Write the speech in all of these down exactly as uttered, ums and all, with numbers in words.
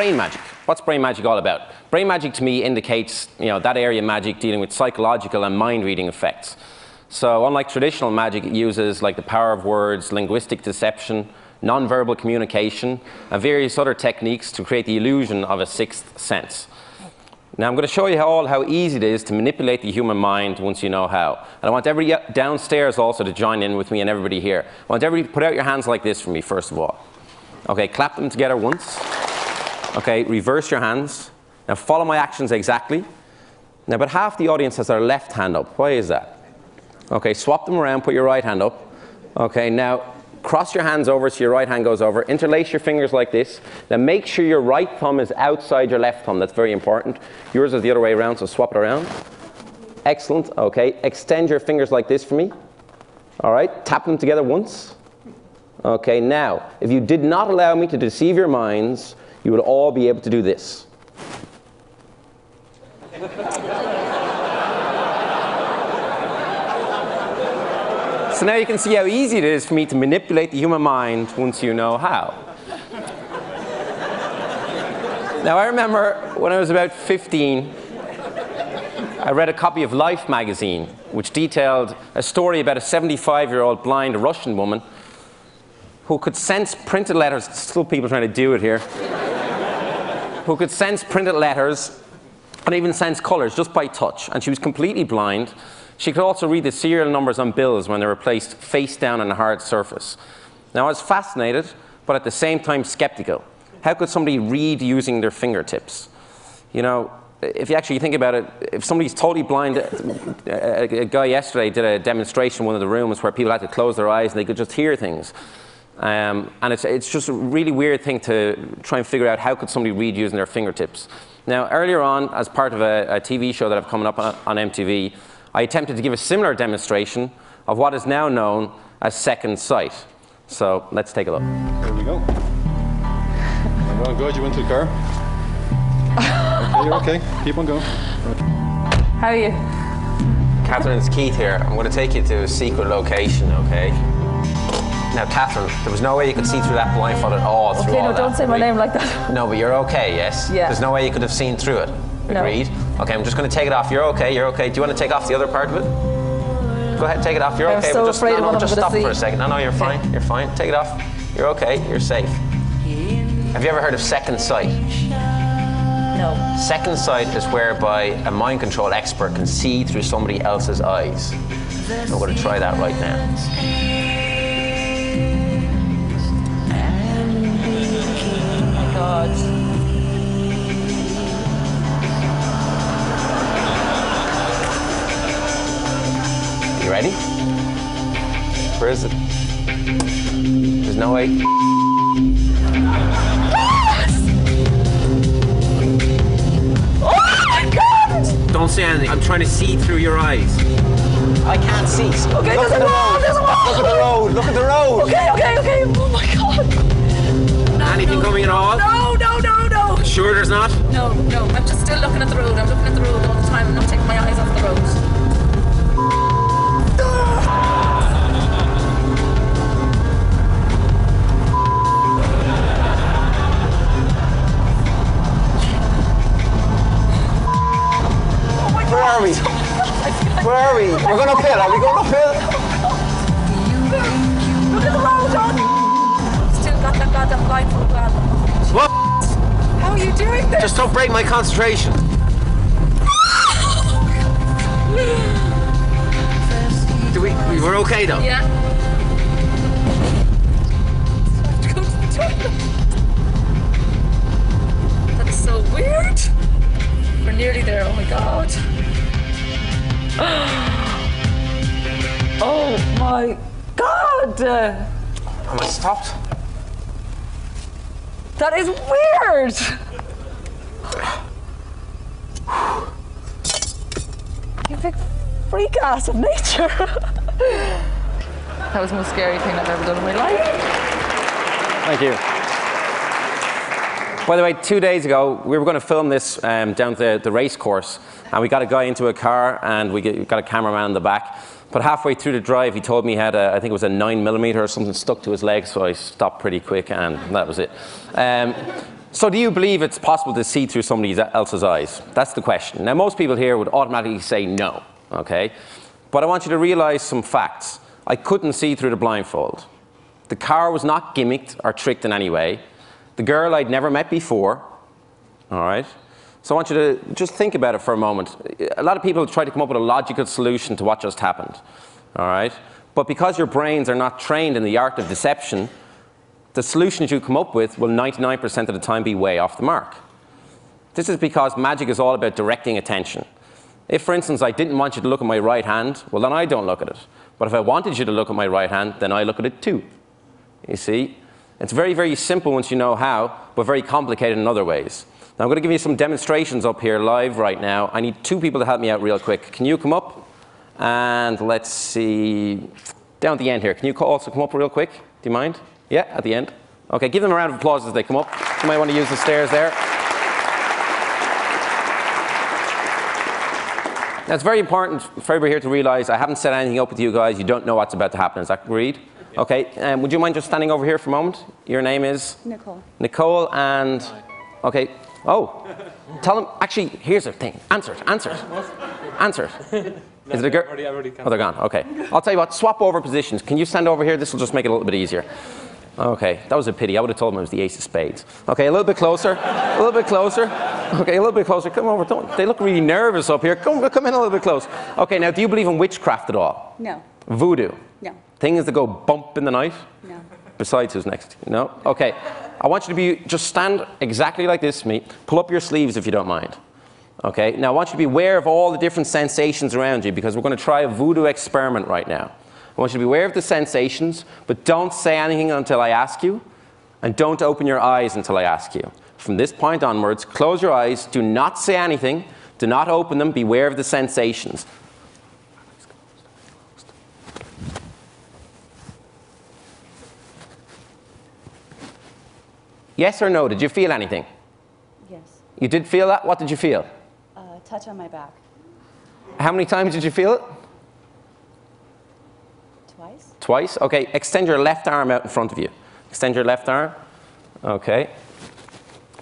brain magic. What's brain magic all about? Brain magic to me indicates, you know, that area of magic dealing with psychological and mind-reading effects. So unlike traditional magic, it uses like the power of words, linguistic deception, nonverbal communication, and various other techniques to create the illusion of a sixth sense. Now I'm going to show you all how easy it is to manipulate the human mind once you know how. And I want everybody downstairs also to join in with me and everybody here. I want everybody to put out your hands like this for me, first of all. Okay, clap them together once. Okay, reverse your hands. Now follow my actions exactly. Now about half the audience has their left hand up. Why is that? Okay, swap them around, put your right hand up. Okay, now cross your hands over so your right hand goes over. Interlace your fingers like this. Now make sure your right thumb is outside your left thumb. That's very important. Yours is the other way around, so swap it around. Excellent. Okay, extend your fingers like this for me. All right, tap them together once. Okay, now, if you did not allow me to deceive your minds, you would all be able to do this. So now you can see how easy it is for me to manipulate the human mind once you know how. Now I remember when I was about fifteen, I read a copy of Life magazine, which detailed a story about a seventy-five-year-old blind Russian woman who could sense printed letters, still people trying to do it here, who could sense printed letters and even sense colors just by touch, and she was completely blind. She could also read the serial numbers on bills when they were placed face down on a hard surface. Now I was fascinated, but at the same time skeptical. How could somebody read using their fingertips? You know, if you actually think about it, if somebody's totally blind, a, a guy yesterday did a demonstration in one of the rooms where people had to close their eyes and they could just hear things. Um, and it's, it's just a really weird thing to try and figure out how could somebody read using their fingertips. Now earlier on, as part of a, a T V show that I've coming up on, on M T V, I attempted to give a similar demonstration of what is now known as Second Sight. So let's take a look. Here we go. Well, I'm glad you went to the car. Okay, you're okay. Keep on going. How are you? Catherine, it's Keith here. I'm going to take you to a secret location, okay? Now, Catherine, there was no way you could see through that blindfold at all. Okay, through all no, that. Don't say my name like that. No, but you're okay, yes? Yeah. There's no way you could have seen through it. Agreed. No. Okay, I'm just going to take it off. You're okay. You're okay. Do you want to take off the other part of it? Go ahead, take it off. You're I'm okay. So we'll just, afraid no, no, just stop for a second. No, no, you're fine. You're fine. Take it off. You're okay. You're safe. Have you ever heard of Second Sight? No. Second Sight is whereby a mind control expert can see through somebody else's eyes. I'm going to try that right now. You ready? Where is it? There's no way. Yes! Oh my God! Don't say anything. I'm trying to see through your eyes. I can't see. Okay, look there's, at a the wall, road. there's a wall! Look at the road! Look at the road! Okay, okay, okay. Oh my God. Anything coming at all? No, no, no, no. Sure there's not? No, no. I'm just still looking at the road. I'm looking at the road all the time. I'm not taking my eyes off the road. Oh my God. Where are we? Where are we? We're going uphill. Are we going uphill? Look at the road, John. What? How are you doing this? Just don't break my concentration. Do we, we were okay though? Yeah. That's so weird. We're nearly there, oh my God. Oh my God. Am I stopped? That is weird! You big freak ass of nature. That was the most scary thing I've ever done in my life. Thank you. By the way, two days ago, we were going to film this um, down the, the race course, and we got a guy into a car, and we got a cameraman in the back. But halfway through the drive, he told me he had, a, I think it was a nine millimeter or something stuck to his leg, so I stopped pretty quick, and that was it. Um, So do you believe it's possible to see through somebody else's eyes? That's the question. Now, most people here would automatically say no, okay? But I want you to realize some facts. I couldn't see through the blindfold. The car was not gimmicked or tricked in any way. The girl I'd never met before, all right? So I want you to just think about it for a moment. A lot of people try to come up with a logical solution to what just happened, all right? But because your brains are not trained in the art of deception, the solutions you come up with will ninety-nine percent of the time be way off the mark. This is because magic is all about directing attention. If, for instance, I didn't want you to look at my right hand, well, then I don't look at it. But if I wanted you to look at my right hand, then I look at it too. You see? It's very, very simple once you know how, but very complicated in other ways. Now, I'm going to give you some demonstrations up here live right now. I need two people to help me out real quick. Can you come up? And let's see, down at the end here. Can you also come up real quick? Do you mind? Yeah, at the end. Okay, give them a round of applause as they come up. You might want to use the stairs there. Now, it's very important for everybody here to realize I haven't set anything up with you guys. You don't know what's about to happen. Is that agreed? Yeah. Okay, um, would you mind just standing over here for a moment? Your name is? Nicole. Nicole and, okay, oh, tell them, actually, here's the thing. Answer it, answer it, answer it. Is it a girl? Oh, they're gone, okay. I'll tell you what, swap over positions. Can you stand over here? This will just make it a little bit easier. Okay, that was a pity. I would have told him it was the ace of spades. Okay, a little bit closer, a little bit closer. Okay, a little bit closer. Come over. Don't, they look really nervous up here. Come, come in a little bit close. Okay, now do you believe in witchcraft at all? No. Voodoo? No. Things that go bump in the night? No. Besides, who's next? No? Okay, I want you to be, just stand exactly like this to me. Pull up your sleeves if you don't mind. Okay, now I want you to be aware of all the different sensations around you because we're going to try a voodoo experiment right now. I want you to be aware of the sensations, but don't say anything until I ask you, and don't open your eyes until I ask you. From this point onwards, close your eyes, do not say anything, do not open them, beware of the sensations. Yes or no, did you feel anything? Yes. You did feel that? What did you feel? Uh, touch on my back. How many times did you feel it? Twice. Twice? Okay, extend your left arm out in front of you. Extend your left arm. Okay.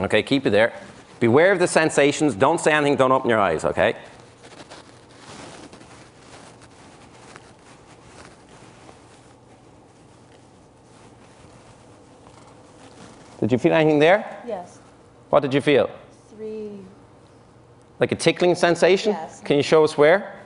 Okay, keep it there. Beware of the sensations. Don't say anything. Don't open your eyes, okay? Did you feel anything there? Yes. What did you feel? Three. Like a tickling sensation? Yes. Can you show us where?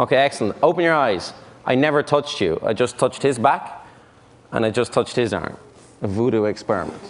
Okay, excellent. Open your eyes. I never touched you. I just touched his back, and I just touched his arm. A voodoo experiment.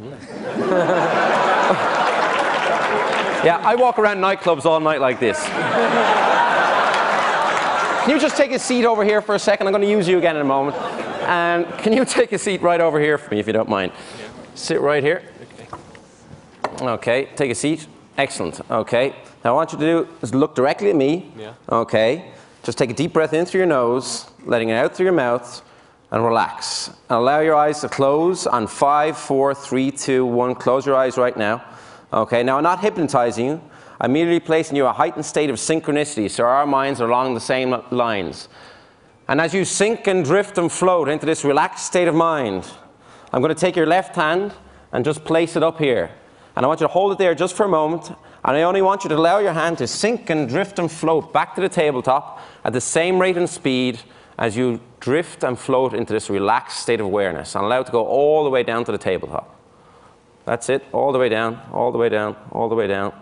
Yeah, I walk around nightclubs all night like this. Can you just take a seat over here for a second? I'm going to use you again in a moment. And can you take a seat right over here for me, if you don't mind? Yeah. Sit right here. Okay. Okay, take a seat. Excellent. Okay. Now, what I want you to do is look directly at me. Yeah. Okay. Just take a deep breath in through your nose, letting it out through your mouth, and relax. And allow your eyes to close on five, four, three, two, one. Close your eyes right now. Okay, now I'm not hypnotizing you. I'm merely placing you in a heightened state of synchronicity, so our minds are along the same lines. And as you sink and drift and float into this relaxed state of mind, I'm going to take your left hand and just place it up here. And I want you to hold it there just for a moment, and I only want you to allow your hand to sink and drift and float back to the tabletop at the same rate and speed as you drift and float into this relaxed state of awareness, and allow it to go all the way down to the tabletop. That's it, all the way down, all the way down, all the way down,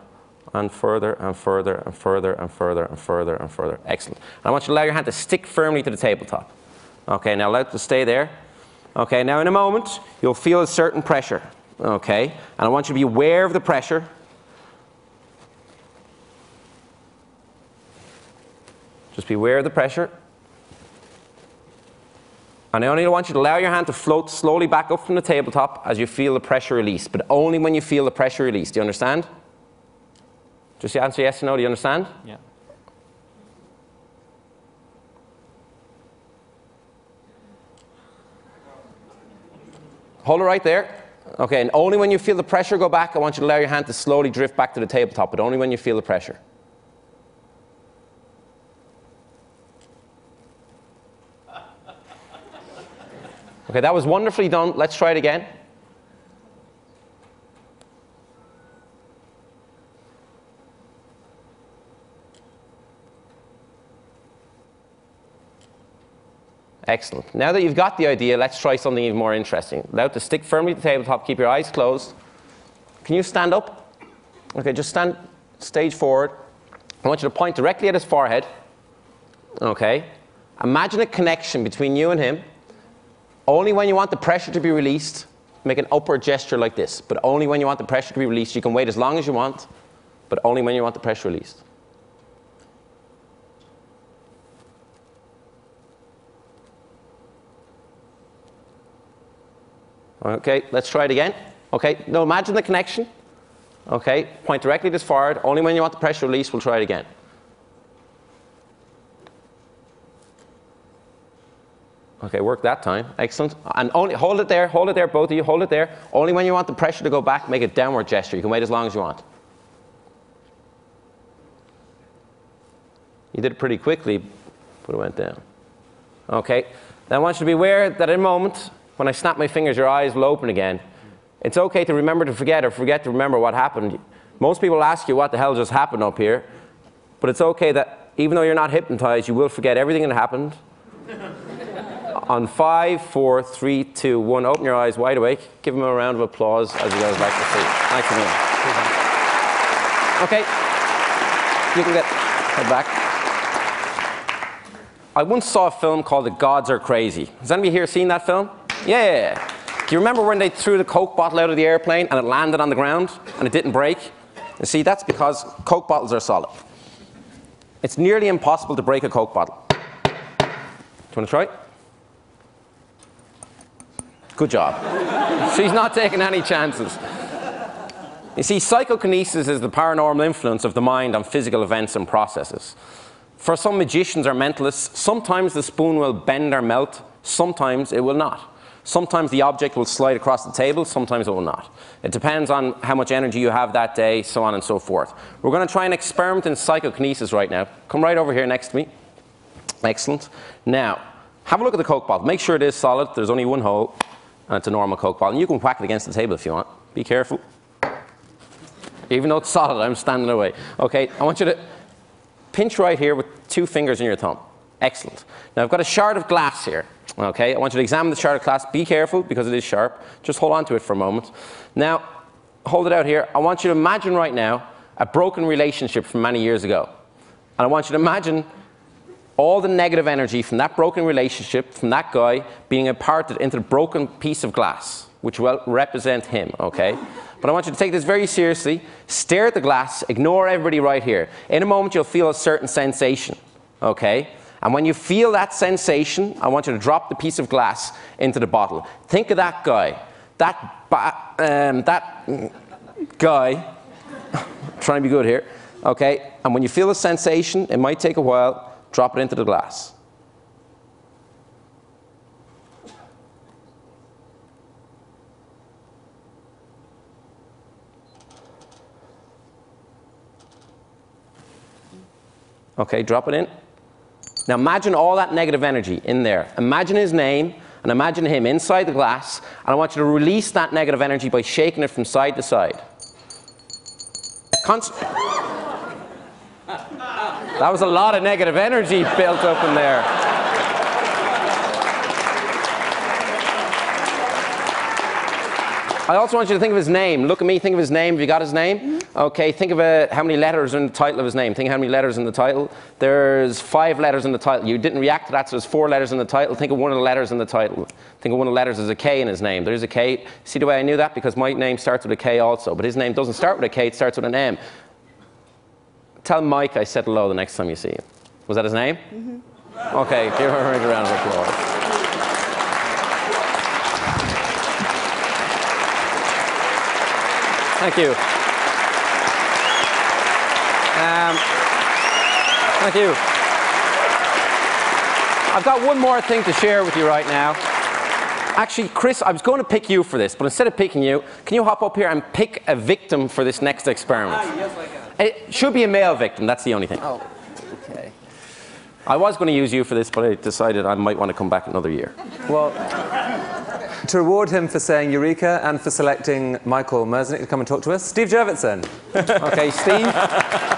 and further and further and further and further and further and further. Excellent. And I want you to allow your hand to stick firmly to the tabletop. Okay, now allow it to stay there. Okay, now in a moment, you'll feel a certain pressure. Okay, and I want you to be aware of the pressure. Just be aware of the pressure. And I only want you to allow your hand to float slowly back up from the tabletop as you feel the pressure release, but only when you feel the pressure release. Do you understand? Just answer yes or no. Do you understand? Yeah. Hold it right there. Okay, and only when you feel the pressure go back, I want you to allow your hand to slowly drift back to the tabletop, but only when you feel the pressure. Okay, that was wonderfully done. Let's try it again. Excellent. Now that you've got the idea, let's try something even more interesting. Now to stick firmly to the tabletop, keep your eyes closed. Can you stand up? Okay, just stand, stage forward. I want you to point directly at his forehead. Okay. Imagine a connection between you and him. Only when you want the pressure to be released, make an upward gesture like this. But only when you want the pressure to be released. You can wait as long as you want, but only when you want the pressure released. Okay, let's try it again. Okay, now imagine the connection. Okay, point directly this forward. Only when you want the pressure released, we'll try it again. Okay, work that time. Excellent. And only hold it there, hold it there, both of you, hold it there. Only when you want the pressure to go back, make a downward gesture. You can wait as long as you want. You did it pretty quickly, but it went down. Okay, now I want you to be aware that in a moment, when I snap my fingers, your eyes will open again. It's okay to remember to forget or forget to remember what happened. Most people ask you what the hell just happened up here, but it's okay that even though you're not hypnotized, you will forget everything that happened. On five, four, three, two, one, open your eyes wide awake. Give him a round of applause as you guys like to see. Thanks for being. Okay, you can get head back. I once saw a film called The Gods Are Crazy. Has anybody here seen that film? Yeah. Do you remember when they threw the Coke bottle out of the airplane and it landed on the ground and it didn't break? You see, that's because Coke bottles are solid. It's nearly impossible to break a Coke bottle. Do you want to try? Good job. She's not taking any chances. You see, psychokinesis is the paranormal influence of the mind on physical events and processes. For some magicians or mentalists, sometimes the spoon will bend or melt, sometimes it will not. Sometimes the object will slide across the table, sometimes it will not. It depends on how much energy you have that day, so on and so forth. We're going to try an experiment in psychokinesis right now. Come right over here next to me. Excellent. Now, have a look at the Coke bottle. Make sure it is solid. There's only one hole, and it's a normal Coke bottle. And you can whack it against the table if you want. Be careful. Even though it's solid, I'm standing away. Okay, I want you to pinch right here with two fingers and your thumb. Excellent. Now, I've got a shard of glass here. Okay, I want you to examine the shard of glass. Be careful because it is sharp. Just hold on to it for a moment. Now, hold it out here. I want you to imagine right now a broken relationship from many years ago. And I want you to imagine all the negative energy from that broken relationship, from that guy, being imparted into the broken piece of glass, which will represent him, okay? But I want you to take this very seriously. Stare at the glass. Ignore everybody right here. In a moment, you'll feel a certain sensation, okay? And when you feel that sensation, I want you to drop the piece of glass into the bottle. Think of that guy, that, um, that guy, trying to be good here, okay? And when you feel the sensation, it might take a while, drop it into the glass. Okay, drop it in. Now imagine all that negative energy in there. Imagine his name and imagine him inside the glass. And I want you to release that negative energy by shaking it from side to side. Const that was a lot of negative energy built up in there. I also want you to think of his name. Look at me, think of his name. Have you got his name? Okay, think of uh, how many letters are in the title of his name. Think of how many letters in the title. There's five letters in the title. You didn't react to that, so there's four letters in the title. Think of one of the letters in the title. Think of one of the letters as a K in his name. There is a K. See the way I knew that? Because my name starts with a K also, but his name doesn't start with a K, it starts with an M. Tell Mike I said hello the next time you see him. Was that his name? Mm-hmm. Okay, give her a round of applause. Thank you. Um, thank you. I've got one more thing to share with you right now. Actually, Chris, I was going to pick you for this, but instead of picking you, can you hop up here and pick a victim for this next experiment? Ah, yes, I can. It should be a male victim. That's the only thing. Oh, okay. I was going to use you for this, but I decided I might want to come back another year. Well, to reward him for saying Eureka and for selecting Michael Merzenich to come and talk to us, Steve Jurvetson. Okay, Steve,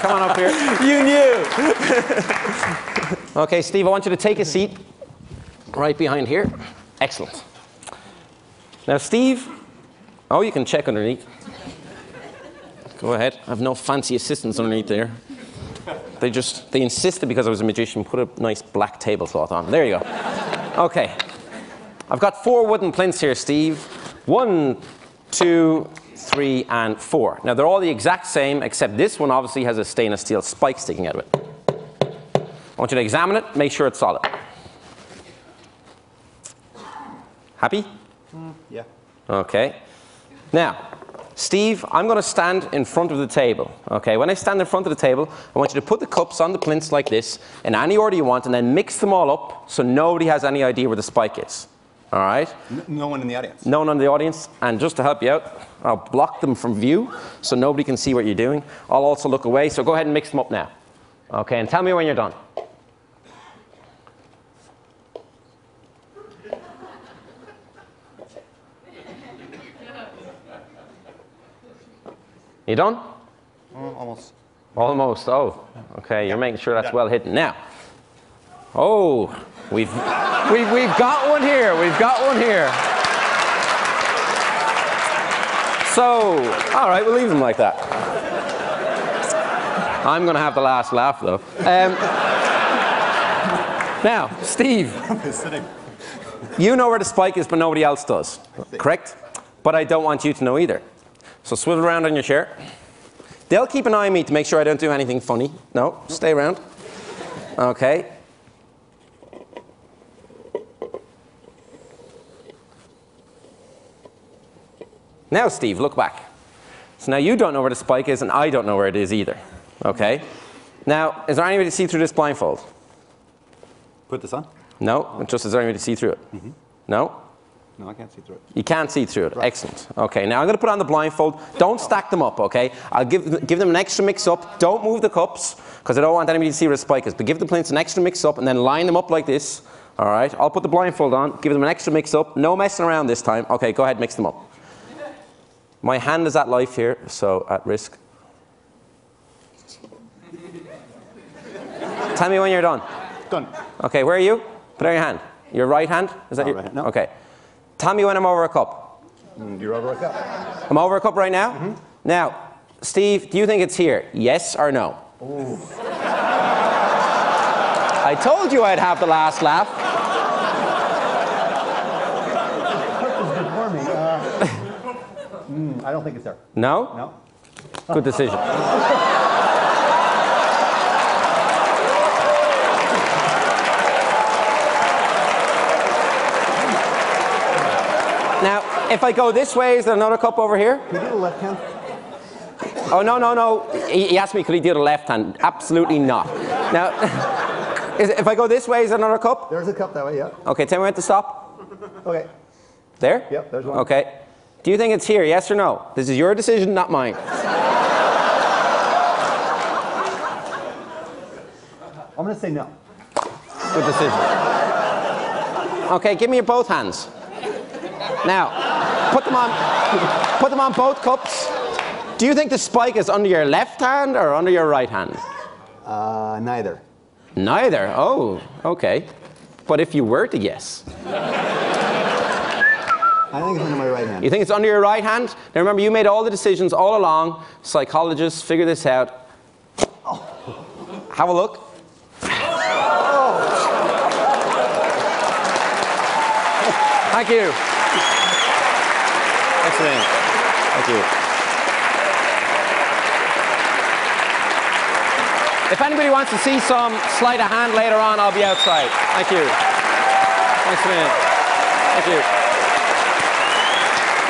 come on up here. You knew! Okay, Steve, I want you to take a seat. right behind here. Excellent. Now, Steve, oh, you can check underneath. Go ahead. I have no fancy assistants underneath there. They just, they insisted because I was a magician, put a nice black tablecloth on. There you go. Okay. I've got four wooden plinths here, Steve. One, two, three, and four. Now, they're all the exact same, except this one obviously has a stainless steel spike sticking out of it. I want you to examine it, make sure it's solid. Happy? Mm, yeah. Okay. Now, Steve, I'm going to stand in front of the table. Okay, when I stand in front of the table, I want you to put the cups on the plinths like this, in any order you want, and then mix them all up so nobody has any idea where the spike is. All right? No one in the audience. No one in the audience. And just to help you out, I'll block them from view so nobody can see what you're doing. I'll also look away, so go ahead and mix them up now. Okay, and tell me when you're done. You done? Almost. Almost, oh. Okay, you're making sure that's well hidden. Now, oh, we've, we've, we've got one here. We've got one here. So, all right, we'll leave them like that. I'm going to have the last laugh, though. Um, now, Steve, you know where the spike is, but nobody else does, correct? But I don't want you to know either. So swivel around on your chair. They'll keep an eye on me to make sure I don't do anything funny. No, stay around. Okay. Now, Steve, look back. So now you don't know where the spike is, and I don't know where it is either. Okay. Now, is there any way to see through this blindfold? Put this on? No, just is there any way to see through it? Mm-hmm. No? No, I can't see through it. You can't see through it. Right. Excellent. Okay, now I'm going to put on the blindfold. Don't stack them up, okay? I'll give, give them an extra mix-up. Don't move the cups, because I don't want anybody to see where the spike is. But give the plinths an extra mix-up, and then line them up like this. All right, I'll put the blindfold on, give them an extra mix-up. No messing around this time. Okay, go ahead, mix them up. My hand is at life here, so at risk. Tell me when you're done. Done. Okay, where are you? Put out your hand. Your right hand? Is that your right hand? No. Okay. Tell me when I'm over a cup. You're over a cup. I'm over a cup right now? Mm-hmm. Now, Steve, do you think it's here? Yes or no? Ooh. I told you I'd have the last laugh. uh, mm, I don't think it's there. No? No. Good decision. Now, if I go this way, is there another cup over here? Could he do the left hand? Oh, no, no, no. He, he asked me, could he do the left hand? Absolutely not. Now, is, if I go this way, is there another cup? There's a cup that way, yeah. Okay, tell me when to stop. Okay. There? Yep, there's one. Okay. Do you think it's here, yes or no? This is your decision, not mine. I'm going to say no. Good decision. Okay, give me your both hands. Now, put them on, put them on both cups. Do you think the spike is under your left hand or under your right hand? Uh, neither. Neither? Oh, okay. But if you were to guess. I think it's under my right hand. You think it's under your right hand? Now remember, you made all the decisions all along. Psychologists, figure this out. Oh. Have a look. Oh. Thank you. Excellent. Thank you. If anybody wants to see some sleight of hand later on, I'll be outside. Thank you. Thanks, man. Thank you.